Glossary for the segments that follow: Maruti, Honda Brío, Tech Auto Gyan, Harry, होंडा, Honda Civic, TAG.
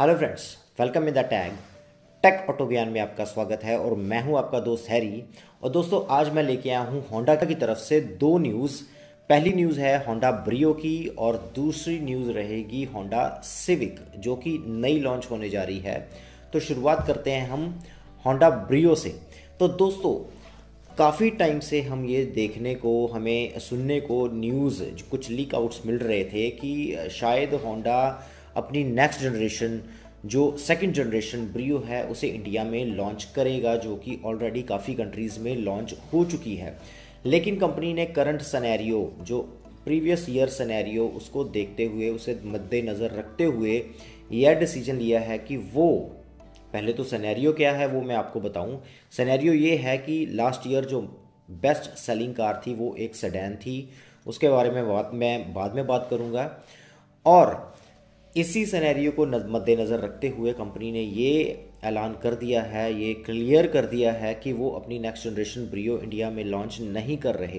Hello friends, welcome in the tag tech auto Gyan में आपका स्वागत है और मैं हूं आपका दोस्त हैरी। और दोस्तों आज मैं लेके आया हूं होंडा की तरफ से दो न्यूज़। पहली न्यूज़ है होंडा ब्रियो की और दूसरी न्यूज़ रहेगी होंडा सिविक जो कि नई लॉन्च होने जा रही है। तो शुरुआत करते हैं हम होंडा ब्रियो से। तो दोस्तों काफ़ी टाइम से हम ये देखने को, हमें सुनने को न्यूज़ कुछ लीक आउट्स मिल रहे थे कि शायद होंडा अपनी नेक्स्ट जनरेशन जो सेकंड जनरेशन ब्रियो है उसे इंडिया में लॉन्च करेगा, जो कि ऑलरेडी काफ़ी कंट्रीज़ में लॉन्च हो चुकी है। लेकिन कंपनी ने करंट सिनेरियो, जो प्रीवियस ईयर सिनेरियो, उसको देखते हुए, उसे मद्देनज़र रखते हुए यह डिसीजन लिया है कि वो, पहले तो सिनेरियो क्या है वो मैं आपको बताऊं। सिनेरियो ये है कि लास्ट ईयर जो बेस्ट सेलिंग कार थी वो एक सेडान थी, उसके बारे में बाद में बात करूँगा। और इसी सिनेरियो को मद्देनज़र रखते हुए कंपनी ने ये ऐलान कर दिया है, ये क्लियर कर दिया है कि वो अपनी नेक्स्ट जनरेशन ब्रियो इंडिया में लॉन्च नहीं कर रहे।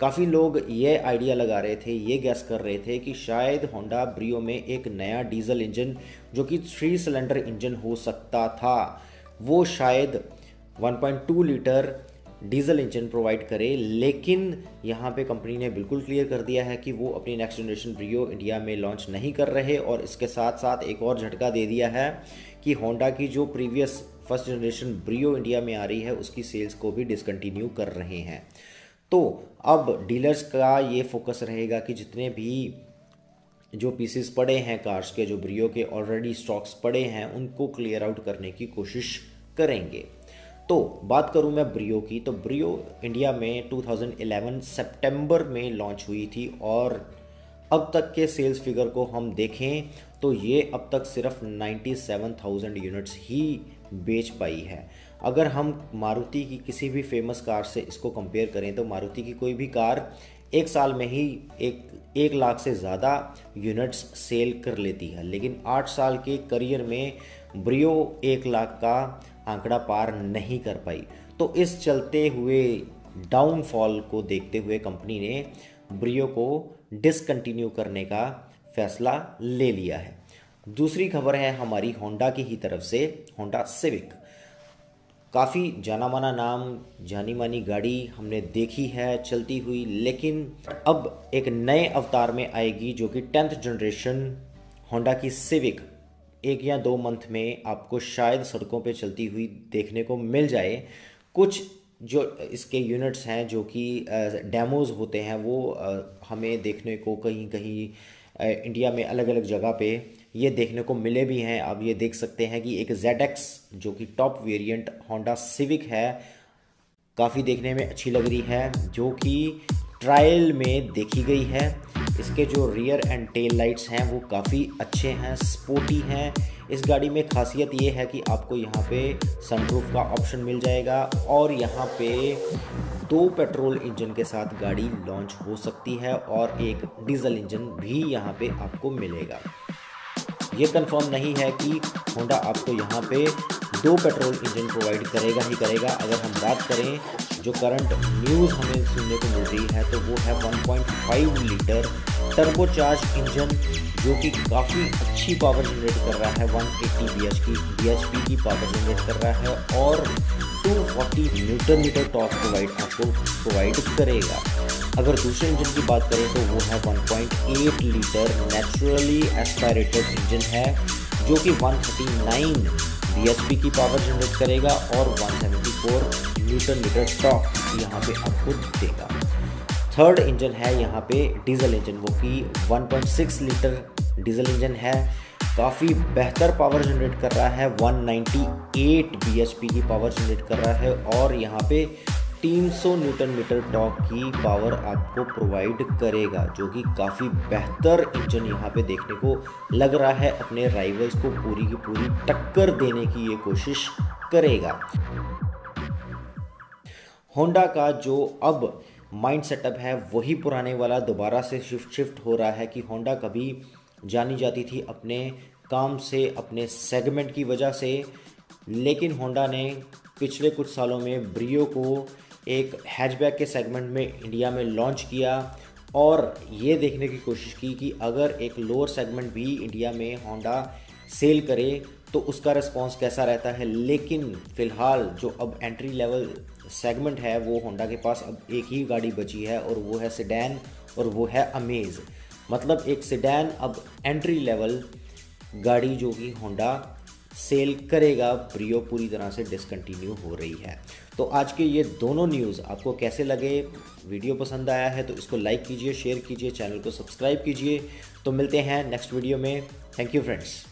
काफ़ी लोग ये आइडिया लगा रहे थे, ये गैस कर रहे थे कि शायद होंडा ब्रियो में एक नया डीजल इंजन, जो कि 3 सिलेंडर इंजन हो सकता था, वो शायद 1.2 लीटर डीजल इंजन प्रोवाइड करे। लेकिन यहाँ पे कंपनी ने बिल्कुल क्लियर कर दिया है कि वो अपनी नेक्स्ट जनरेशन ब्रियो इंडिया में लॉन्च नहीं कर रहे। और इसके साथ साथ एक और झटका दे दिया है कि होंडा की जो previous first generation Brio India में आ रही है उसकी सेल्स को भी डिसकंटिन्यू कर रहे हैं। तो अब डीलर्स का ये फोकस रहेगा कि जितने भी जो पीसेस पड़े हैं कार्स के, जो ब्रियो के ऑलरेडी स्टॉक्स पड़े हैं, उनको क्लियर आउट करने की कोशिश करेंगे। तो बात करूं मैं ब्रियो की, तो ब्रियो इंडिया में 2011 सितंबर में लॉन्च हुई थी और अब तक के सेल्स फिगर को हम देखें तो ये अब तक सिर्फ 97,000 यूनिट्स ही बेच पाई है। अगर हम मारुति की किसी भी फेमस कार से इसको कंपेयर करें तो मारुति की कोई भी कार एक साल में ही 1 लाख से ज़्यादा यूनिट्स सेल कर लेती है। लेकिन 8 साल के करियर में ब्रियो 1 लाख का आंकड़ा पार नहीं कर पाई। तो इस चलते हुए डाउनफॉल को देखते हुए कंपनी ने ब्रियो को डिसकंटिन्यू करने का फैसला ले लिया है। दूसरी खबर है हमारी होंडा की ही तरफ से, होंडा सिविक। काफ़ी जाना माना नाम, जानी मानी गाड़ी हमने देखी है चलती हुई, लेकिन अब एक नए अवतार में आएगी जो कि 10th जनरेशन होंडा की सिविक 1 या 2 मंथ में आपको शायद सड़कों पे चलती हुई देखने को मिल जाए। कुछ जो इसके यूनिट्स हैं जो कि डेमोज़ होते हैं वो हमें देखने को कहीं कहीं इंडिया में अलग अलग जगह पे ये देखने को मिले भी हैं। आप ये देख सकते हैं कि एक ZX जो कि टॉप वेरिएंट होंडा सिविक है, काफ़ी देखने में अच्छी लग रही है, जो कि ट्रायल में देखी गई है। इसके जो रियर एंड टेल लाइट्स हैं वो काफ़ी अच्छे हैं, स्पोर्टी हैं। इस गाड़ी में खासियत ये है कि आपको यहाँ पे सनरूफ का ऑप्शन मिल जाएगा और यहाँ पे 2 पेट्रोल इंजन के साथ गाड़ी लॉन्च हो सकती है और एक डीजल इंजन भी यहाँ पे आपको मिलेगा। ये कंफर्म नहीं है कि होंडा आपको यहाँ पे 2 पेट्रोल इंजन प्रोवाइड करेगा ही करेगा। अगर हम बात करें जो करंट न्यूज़ हमें सुनने को मिल रही है तो वो है 1.5 लीटर टर्बोचार्ज इंजन जो कि काफ़ी अच्छी पावर जनरेट कर रहा है, 180 bhp की पावर जनरेट कर रहा है और 240 न्यूटन मीटर टॉर्क आपको प्रोवाइड करेगा। अगर दूसरे इंजन की बात करें तो वो है 1.8 लीटर नेचुरली एस्पायरेटेड इंजन है जो कि 139 bhp की पावर जनरेट करेगा और 174 न्यूटन मीटर टॉर्क यहाँ पे आपको देगा। थर्ड इंजन है यहाँ पे डीजल इंजन, वो कि 1.6 लीटर डीजल इंजन है, काफ़ी बेहतर पावर जनरेट कर रहा है, 198 bhp की पावर जनरेट कर रहा है और यहाँ पे 300 न्यूटन मीटर टॉर्क की पावर आपको प्रोवाइड करेगा, जो कि काफ़ी बेहतर इंजन यहाँ पे देखने को लग रहा है। अपने राइवल्स को पूरी की पूरी टक्कर देने की ये कोशिश करेगा। होंडा का जो अब माइंड सेटअप है वही पुराने वाला दोबारा से शिफ्ट हो रहा है कि होंडा कभी जानी जाती थी अपने काम से, अपने सेगमेंट की वजह से, लेकिन होंडा ने पिछले कुछ सालों में ब्रियो को एक हैचबैक के सेगमेंट में इंडिया में लॉन्च किया और ये देखने की कोशिश की कि अगर एक लोअर सेगमेंट भी इंडिया में होंडा सेल करें तो उसका रिस्पॉन्स कैसा रहता है। लेकिन फ़िलहाल जो अब एंट्री लेवल सेगमेंट है वो होंडा के पास अब एक ही गाड़ी बची है और वो है सेडान और वो है अमेज़। मतलब एक सेडान अब एंट्री लेवल गाड़ी जो कि होंडा सेल करेगा, ब्रियो पूरी तरह से डिसकंटिन्यू हो रही है। तो आज के ये दोनों न्यूज़ आपको कैसे लगे, वीडियो पसंद आया है तो इसको लाइक कीजिए, शेयर कीजिए, चैनल को सब्सक्राइब कीजिए। तो मिलते हैं नेक्स्ट वीडियो में। Thank you friends.